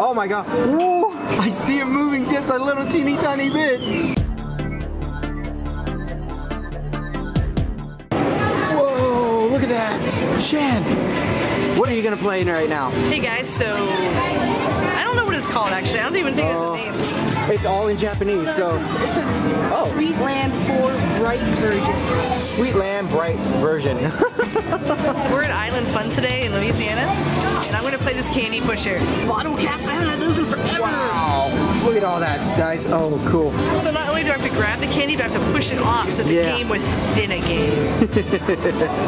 Oh my god. Whoa, I see it moving just a little teeny tiny bit. Whoa, look at that. Shan, what are you gonna play in right now? Hey guys, so I don't know what it's called actually. I don't even think it's a name. It's all in Japanese, so... It's a Sweetland 4 Bright version. Sweetland Bright version. We're at Island Fun today in Louisiana, and I'm going to play this candy pusher. Bottle caps, I haven't had those in forever. Wow. Look at all that, guys. Oh, cool. So not only do I have to grab the candy, but I have to push it off, so it's a game within a game.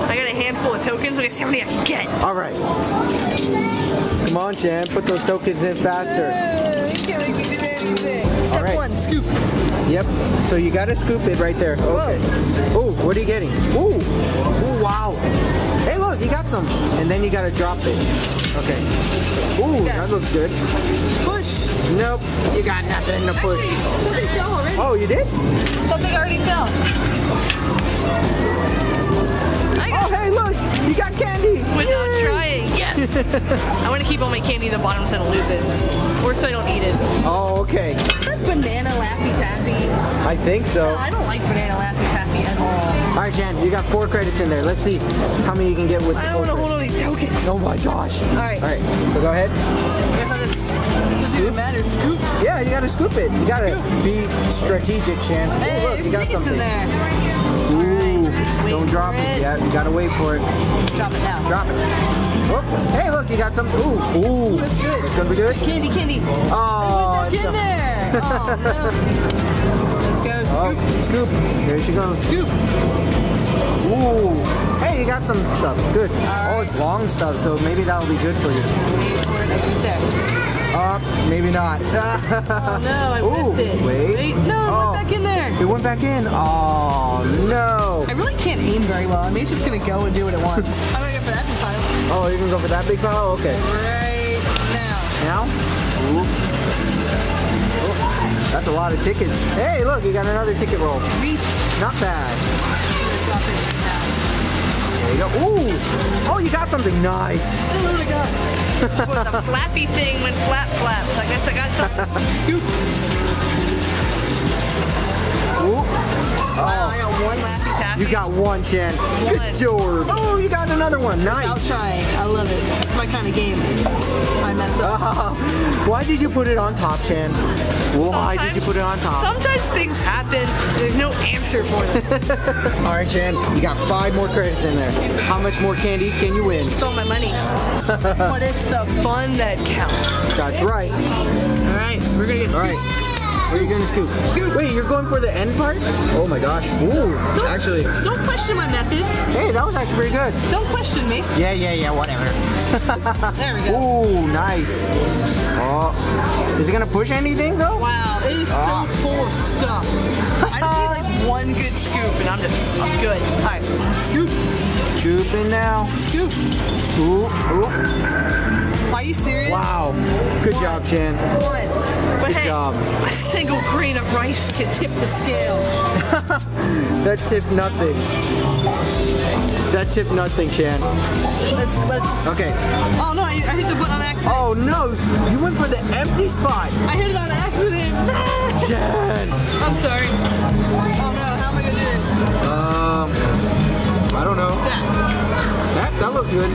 I got a handful of tokens. I'm going to see how many I can get. All right. Come on, Chan. Put those tokens in faster. You can't make me do anything. Step one, scoop. Yep, so you gotta scoop it right there. Okay. Oh, what are you getting? Ooh, ooh, wow. Hey look, you got some. And then you gotta drop it. Okay. Ooh, that looks good. Push. Nope, you got nothing to push. Actually, something fell already. Oh, you did? Something already fell. Oh, hey look, you got candy. Without trying, yes. I wanna keep all my candy in the bottom so I don't lose it. Or so I don't eat it. Oh, okay. Banana Laffy Taffy. I think so. No, I don't like banana Laffy Taffy at all. Alright, Jan, you got 4 credits in there. Let's see how many you can get with I don't want to hold all these tokens. Oh my gosh. Alright. Alright, so go ahead. I guess I'll just, doesn't even matter, scoop. Yeah, you gotta scoop it. You gotta be strategic, Jan. Hey, ooh, look, you got something. In there. Ooh, right, don't drop it yet. You gotta wait for it. Drop it now. Drop it. Whoop. Hey, look, you got some. Ooh, ooh. That's good. It's gonna be good. Candy, candy. Oh, it's in there. Oh, no. Let's go. Scoop. Oh, scoop. There she goes. Scoop. Ooh. Hey, you got some stuff. Good. Right. Oh, it's long stuff, so maybe that'll be good for you. Wait for it. It's there. Maybe not. Oh, no, I missed it. Wait. No, it went back in there. It went back in. Oh, no. I really can't aim very well. I mean, it's just gonna go and do what it wants. I'm gonna go for that big pile. Oh, you can go for that big pile? Okay. Right now. Now? Ooh. Oh, that's a lot of tickets. Hey, look, you got another ticket roll. Sweet. Not bad. There you go. Ooh. Oh, you got something nice. I literally got it. Well, the flappy thing went flap flap, so I guess I got something. Scoop. Ooh. Oh. Wow, I got one lap. You got one, Chan. Good job. Oh, you got another one. Nice. I'll try. I love it. It's my kind of game. I messed up. Why did you put it on top, Chan? Why did you put it on top? Sometimes things happen. There's no answer for them. All right, Chan. You got 5 more credits in there. How much more candy can you win? It's all my money. But it's the fun that counts. That's right. All right. We're going to get scooped. What are you gonna scoop? Scoop! Wait, you're going for the end part? Oh my gosh. Ooh, actually. Don't question my methods. Hey, that was actually pretty good. Don't question me. Yeah, yeah, yeah, whatever. There we go. Ooh, nice. Oh. Is it gonna push anything though? Wow, it is so full of stuff. I just need like one good scoop and I'm good. All right, scoop. Scooping now. Scoop. Ooh, ooh. Are you serious? Wow. Good job, Chan. But hey, a single grain of rice can tip the scale. That tipped nothing. That tipped nothing, Chan. Let's. Okay. Oh no, I hit the button on accident. Oh no, you went for the empty spot. I hit it on accident. Chan. I'm sorry. Oh no, how am I gonna do this? I don't know. That looks good.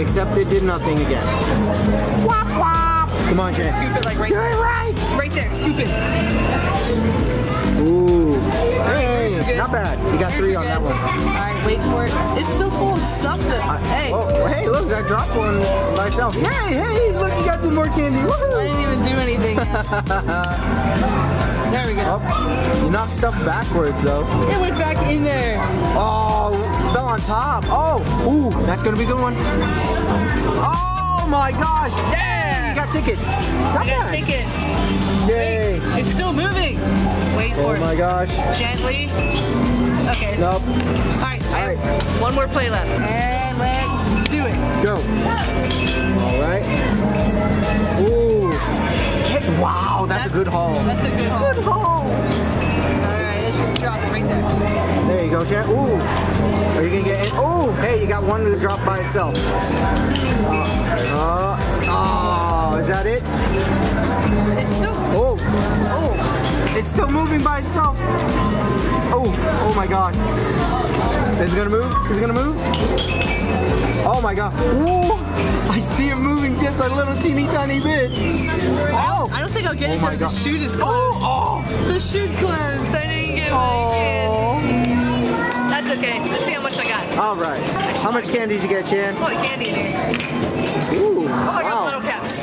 Except it did nothing again. Wah, wah. Come on, Chan. Scoop it like right there. Right there, scoop it. Ooh. Hey, not bad. You got 3 on that one. Alright, wait for it. It's so full of stuff that, hey. Oh, hey, look, I dropped one by itself. Yay, hey, look, you got 2 more candy. Woohoo. I didn't even do anything. There we go. Oh, you knocked stuff backwards, though. It went back in there. Oh, fell on top. Oh, ooh, that's going to be a good one. Oh, my gosh. Yeah. You got tickets. Not bad. Tickets. Yay. Wait, it's still moving. Wait for it. Oh my gosh. Gently. Okay. Nope. All right. All right. One more play left. And let's do it. Go. All right. Ooh. Hey, wow, that's a good haul. That's a good haul. Good haul. All right, let's just drop it right there. There you go, Sharon. Ooh. Are you going to get it? Oh, hey, you got one to drop by itself. Oh, is that it? It's still... Oh! Oh! It's still moving by itself! Oh! Oh my gosh! Is it gonna move? Is it gonna move? Oh my god! Ooh! I see it moving just a little teeny tiny bit! Oh! I don't think I'll get it because the chute is closed! Oh! Oh! The chute closed! I didn't get it! That's okay. Let's see how much I got. Alright. How much candy did you get, Chan? Oh, candy. Ooh. Oh, I got Bottle Caps.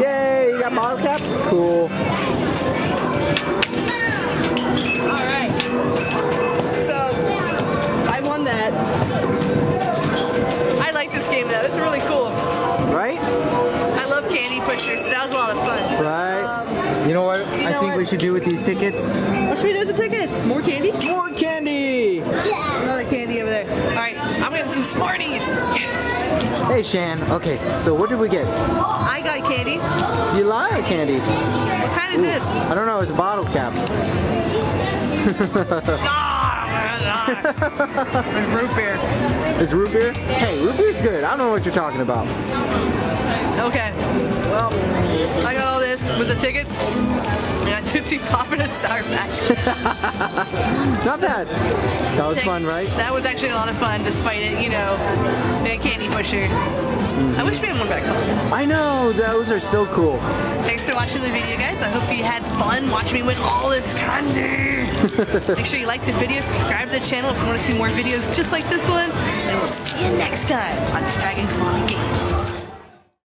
Yay, you got Bottle Caps? Cool. Alright. So, I won that. I like this game, though. It's really cool. Right? I love candy pushers, so that was a lot of fun. Right. You know what I think we should do with these tickets? What should we do with the tickets? More candy? More candy! Yeah. Another candy over there. Alright, I'm gonna have some Smarties! Yes! Hey, Shan. Okay, so what did we get? I got candy. You got candy? What kind is this? I don't know, it's a bottle cap. It's root beer. It's root beer? Hey, root beer's good. I don't know what you're talking about. Okay, well, I got all this with the tickets, and I Tootsie Pop and a Sour Patch. Not bad. That was fun, right? That was actually a lot of fun, despite it, you know, being a candy pusher. I wish we had one back home. I know, those are so cool. Thanks for watching the video, guys. I hope you had fun watching me win all this candy. Make sure you like the video, subscribe to the channel if you want to see more videos just like this one, and we'll see you next time on Dragon Claw Games.